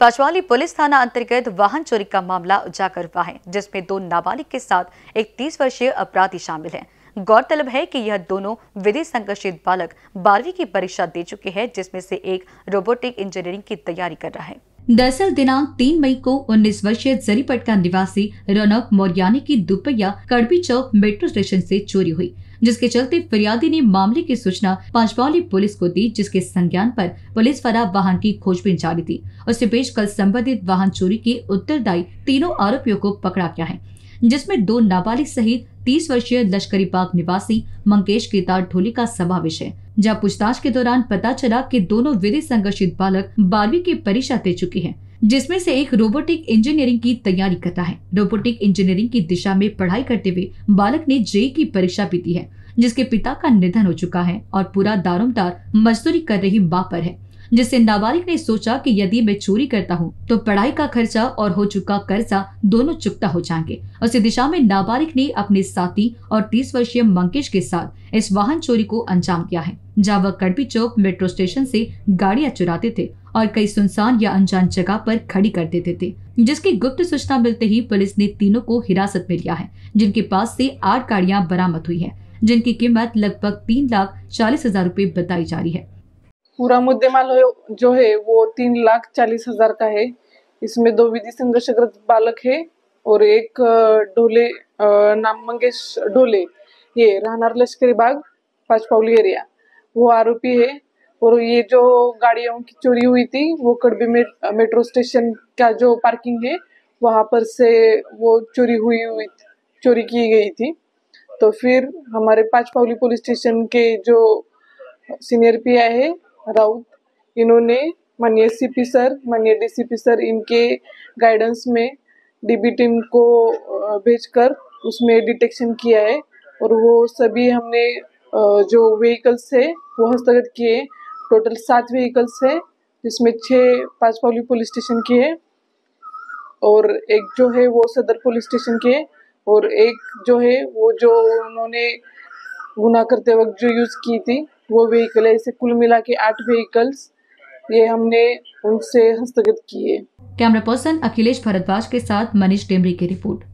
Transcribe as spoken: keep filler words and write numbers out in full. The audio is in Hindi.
पांचवाली पुलिस थाना अंतर्गत वाहन चोरी का मामला उजागर हुआ है, जिसमें दो नाबालिग के साथ एक तीस वर्षीय अपराधी शामिल है। गौरतलब है कि यह दोनों विधि संकर्षित बालक बारहवीं की परीक्षा दे चुके हैं, जिसमें से एक रोबोटिक इंजीनियरिंग की तैयारी कर रहा है। दरअसल दिनांक तीन मई को उन्नीस वर्षीय जरीपट का निवासी रौनक मौर्यानी की दुपहिया कड़बी चौक मेट्रो स्टेशन से चोरी हुई, जिसके चलते फरियादी ने मामले की सूचना पांचवली पुलिस को दी, जिसके संज्ञान पर पुलिस द्वारा वाहन की खोजबीन जारी थी। उसके बीच कल संबंधित वाहन चोरी के उत्तरदायी तीनों आरोपियों को पकड़ा गया है, जिसमें दो नाबालिग सहित तीस वर्षीय लश्करी बाग निवासी मंगेश केदार ढोली का समावेश है। जहां पूछताछ के दौरान पता चला कि दोनों विधि संघर्षित बालक बारहवीं की परीक्षा दे चुके हैं, जिसमें से एक रोबोटिक इंजीनियरिंग की तैयारी कर रहा है। रोबोटिक इंजीनियरिंग की दिशा में पढ़ाई करते हुए बालक ने जेई की परीक्षा भी दी है, जिसके पिता का निधन हो चुका है और पूरा दारोमदार मजदूरी कर रही मां पर है, जिससे नाबालिग ने सोचा कि यदि मैं चोरी करता हूं तो पढ़ाई का खर्चा और हो चुका कर्जा दोनों चुकता हो जाएंगे। उसी दिशा में नाबालिग ने अपने साथी और तीस वर्षीय मंकेश के साथ इस वाहन चोरी को अंजाम दिया है, जहां वह कड़बी चौक मेट्रो स्टेशन से गाड़ियां चुराते थे और कई सुनसान या अनजान जगह पर खड़ी कर देते थे, जिसकी गुप्त सूचना मिलते ही पुलिस ने तीनों को हिरासत में लिया है, जिनके पास से आठ गाड़ियां बरामद हुई है, जिनकी कीमत लगभग तीन लाख चालीस हजार रूपए बताई जा रही है। पूरा मुद्देमाल जो है वो तीन लाख चालीस हजार का है। इसमें दो विधि संघर्षग्रस्त बालक है और एक ढोले नाम मंगेश ढोले, ये रहनार लश्करी बाग पांचपावली एरिया, वो आरोपी है। और ये जो गाड़ियों की चोरी हुई थी वो कड़बी में मेट्रो स्टेशन का जो पार्किंग है वहाँ पर से वो चोरी हुई हुई चोरी की गई थी। तो फिर हमारे पांचपावली पुलिस स्टेशन के जो सीनियर पी आई है राउत, इन्होंने माननीय सीपी सर माननीय डीसीपी सर इनके गाइडेंस में डीबी टीम को भेजकर उसमें डिटेक्शन किया है और वो सभी हमने जो व्हीकल्स है वो हस्तगत किए। टोटल सात व्हीकल्स है, जिसमें छः पांचपावली पुलिस स्टेशन की है और एक जो है वो सदर पुलिस स्टेशन की है और एक जो है वो जो उन्होंने गुनाह करते वक्त जो यूज़ की थी वो व्हीकल है। इसे कुल मिला के आठ व्हीकल्स ये हमने उनसे हस्तगत किए। कैमरा पर्सन अखिलेश भारद्वाज के साथ मनीष तंबरी की रिपोर्ट।